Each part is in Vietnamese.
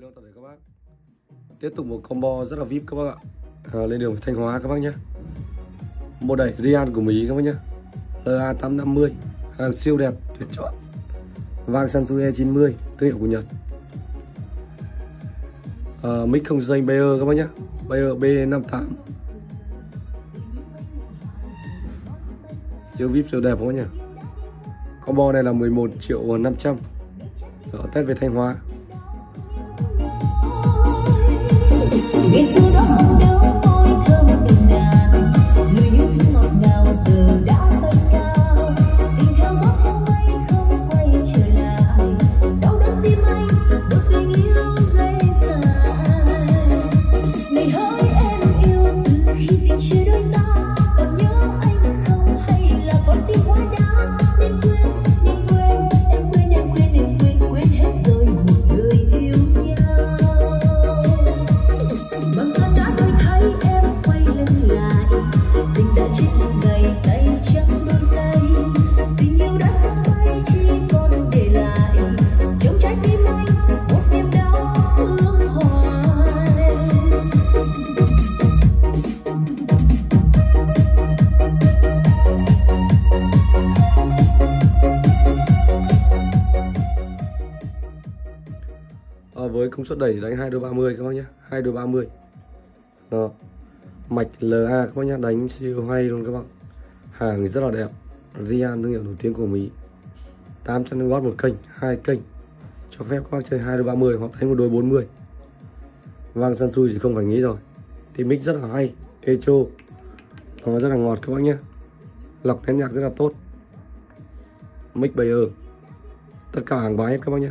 Hello tạm biệt các bác. Tiếp tục một combo rất là VIP các bác ạ. Lên đường Thanh Hóa các bác nhé. Một đẩy Rian của Mỹ các bác nhé. LA850, hàng siêu đẹp tuyệt chọn. Vàng Sansui E90 thương hiệu của Nhật. Mic không dây Bayer các bác nhé. Bayer B58. Siêu VIP siêu đẹp các bác nhé. Combo này là 11.500.000. Đó, Tết về Thanh Hóa. Với công suất đẩy đánh 2 đôi 30 các bác nhé, 2 đôi 30. Đó. Mạch LA các bác nhé, đánh siêu hay luôn các bác. Hàng rất là đẹp. Rian thương hiệu nổi tiếng của Mỹ. 800W một kênh, 2 kênh. Cho phép các bác chơi 2 đôi 30 hoặc đánh 1 đôi 40. Vàng Sansui thì không phải nghĩ rồi. Thì mic rất là hay, echo. Nó rất là ngọt các bác nhé. Lọc nén nhạc rất là tốt. Mic Bayer. Tất cả hàng bán hết các bác nhé.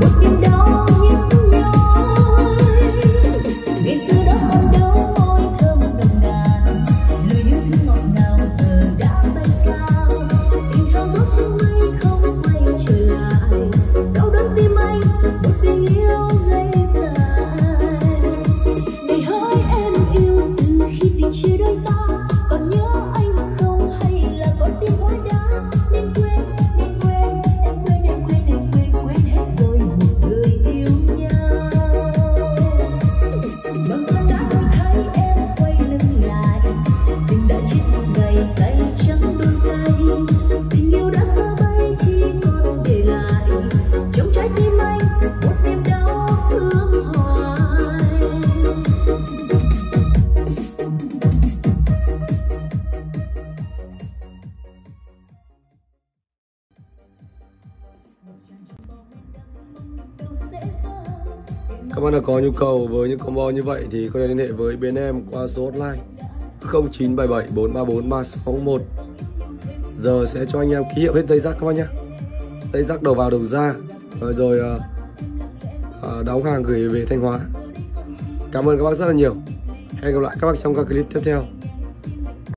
một niềm đau nhức nhối. Ngày xưa đó mong đâu môi thơm nồng nàn, lời yêu thương ngọt ngào giờ đã bay cao. Tình thao gió theo mây không quay trở lại, đau đớn tim anh một tình yêu ngây dài. Ngày hỡi em yêu từ khi tình chia đôi ta, còn nhớ anh không hay là con tim hóa đá nên quên. Các bạn nào có nhu cầu với những combo như vậy thì có thể liên hệ với bên em qua số hotline 0977434361. Giờ sẽ cho anh em ký hiệu hết dây rắc các bác nhé. Dây rắc đầu vào đầu ra. Rồi đóng hàng gửi về Thanh Hóa. Cảm ơn các bác rất là nhiều. Hẹn gặp lại các bác trong các clip tiếp theo.